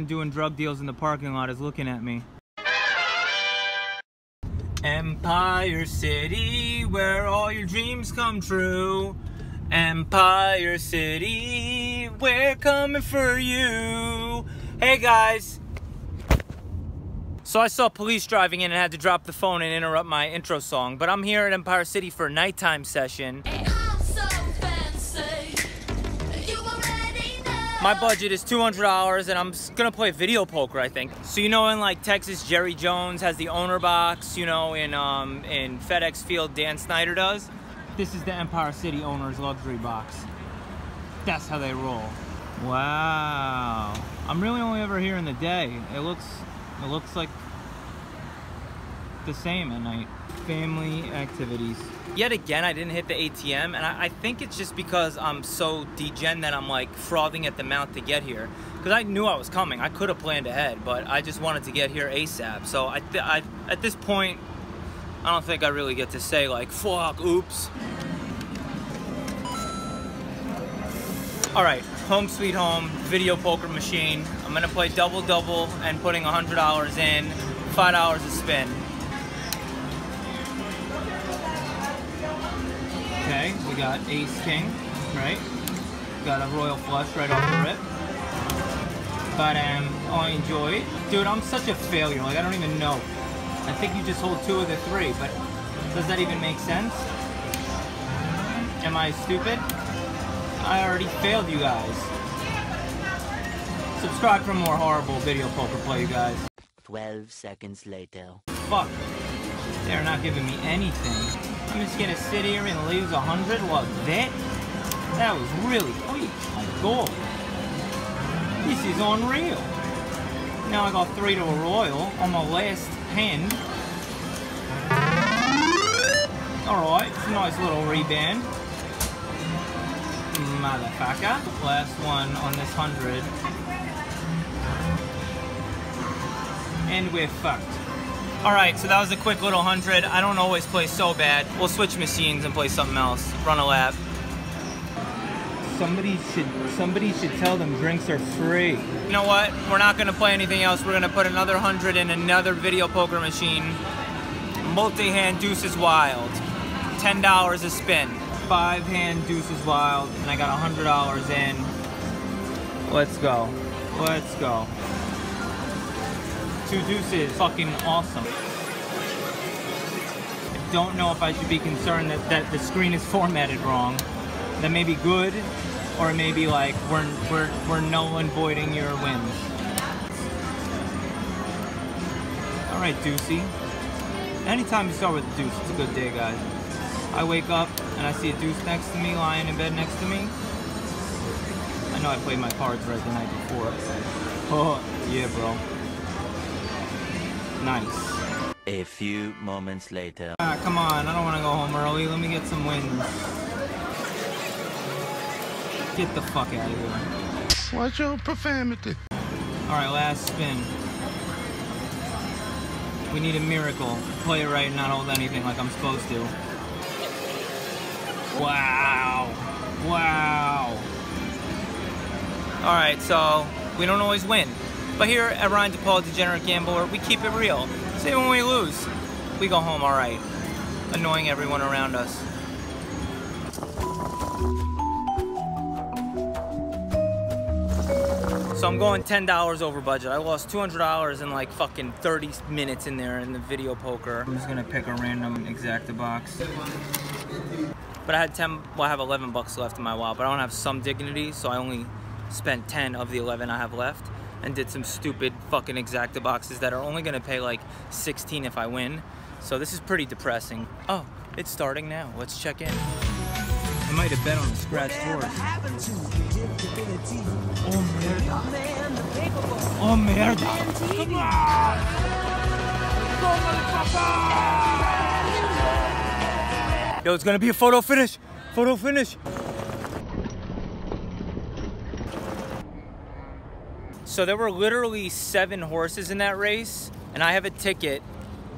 everyone doing drug deals in the parking lot is looking at me. Empire City, where all your dreams come true. Empire City, we're coming for you. Hey guys! So I saw police driving in and had to drop the phone and interrupt my intro song, but I'm here at Empire City for a nighttime session. My budget is $200 and I'm gonna play video poker, I think. So you know in like Texas, Jerry Jones has the owner box, you know, in FedEx Field, Dan Snyder does. This is the Empire City owner's luxury box. That's how they roll. Wow. I'm really only ever here in the day. It looks like the same at night. Family activities. Yet again, I didn't hit the ATM, and I think it's just because I'm so degen that I'm like frothing at the mouth to get here. Because I knew I was coming. I could have planned ahead, but I just wanted to get here ASAP. So I at this point, I don't think I really get to say like, fuck, oops. All right, home sweet home, video poker machine. I'm gonna play double-double and putting $100 in, $5 a spin. Okay, we got ace king, right? Got a royal flush right off the rip. But I enjoy it. Dude, I'm such a failure, like I don't even know. I think you just hold two of the three, but does that even make sense? Am I stupid? I already failed you guys. Subscribe for more horrible video poker play, you guys. 12 seconds later. Fuck. They're not giving me anything. I'm just gonna sit here and lose 100. Well, that was really quick. My God. This is unreal. Now I got three to a royal on my last hand. Alright, it's a nice little rebound. Motherfucker. Last one on this 100. And we're fucked. Alright, so that was a quick little 100. I don't always play so bad. We'll switch machines and play something else. Run a lap. Somebody should tell them drinks are free. You know what? We're not gonna play anything else. We're gonna put another 100 in another video poker machine. Multi-hand deuces wild. $10 a spin. Five-hand deuces wild, and I got $100 in. Let's go. Let's go. Two deuces. Fucking awesome. I don't know if I should be concerned that the screen is formatted wrong. That may be good, or maybe like we're null and voiding your wins. All right, Deucey. Anytime you start with a deuce, it's a good day, guys. I wake up and I see a deuce next to me, lying in bed next to me. I know I played my cards right the night before. Oh yeah, bro. Nice. A few moments later. Ah, come on! I don't want to go home early. Let me get some wins. Get the fuck out of here. Watch your profanity. Alright, last spin. We need a miracle. Play it right and not hold anything like I'm supposed to. Wow. Wow. Alright, so we don't always win. But here at Ryan DePaul, Degenerate Gambler, we keep it real. So even when we lose, we go home alright. Annoying everyone around us. So I'm going $10 over budget. I lost $200 in like fucking 30 minutes in there in the video poker. I'm just gonna pick a random exacta box. But I had 10, well I have 11 bucks left in my wallet, but I don't have some dignity, so I only spent 10 of the 11 I have left and did some stupid fucking exacta boxes that are only gonna pay like 16 if I win. So this is pretty depressing. Oh, it's starting now. Let's check in. I might have bet on the scratch board. Oh merda. Oh merda. Come on! Go motherfucker! Yo, it's gonna be a photo finish! Photo finish! So there were literally 7 horses in that race, and I have a ticket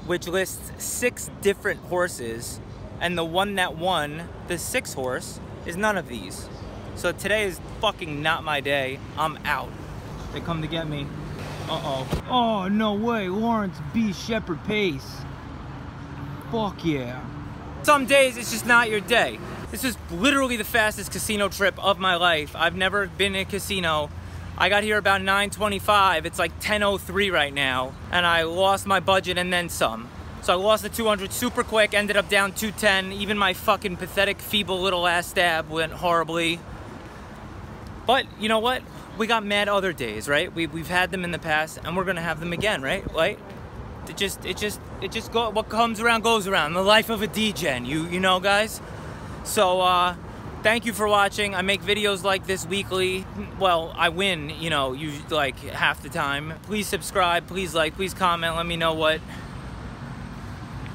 which lists 6 different horses. And the one that won, the 6th horse, is none of these. So today is fucking not my day. I'm out. They come to get me. Uh-oh. Oh, no way. Lawrence B. Shepherd Pace. Fuck yeah. Some days it's just not your day. This is literally the fastest casino trip of my life. I've never been in a casino. I got here about 9:25. It's like 10:03 right now. And I lost my budget and then some. So I lost the 200 super quick, ended up down 210. Even my fucking pathetic, feeble little ass stab went horribly. But you know what? We got mad other days, right? We've had them in the past, and we're gonna have them again, right? Like, what comes around goes around. The life of a D-gen, you know, guys. So thank you for watching. I make videos like this weekly. Well, I win, you know, like half the time. Please subscribe. Please like. Please comment. Let me know what.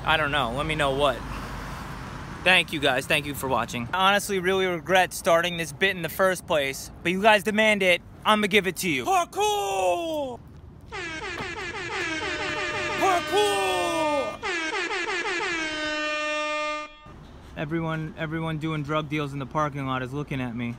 I don't know. Let me know what. Thank you guys. Thank you for watching. I honestly really regret starting this bit in the first place, but you guys demand it. I'm gonna give it to you. Parkour! Parkour! Everyone doing drug deals in the parking lot is looking at me.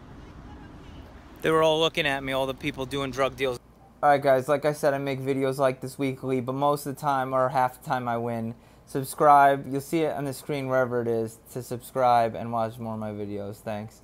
They were all looking at me, all the people doing drug deals. Alright guys, like I said, I make videos like this weekly, but most of the time, or half the time, I win. Subscribe, you'll see it on the screen wherever it is, to subscribe and watch more of my videos. Thanks.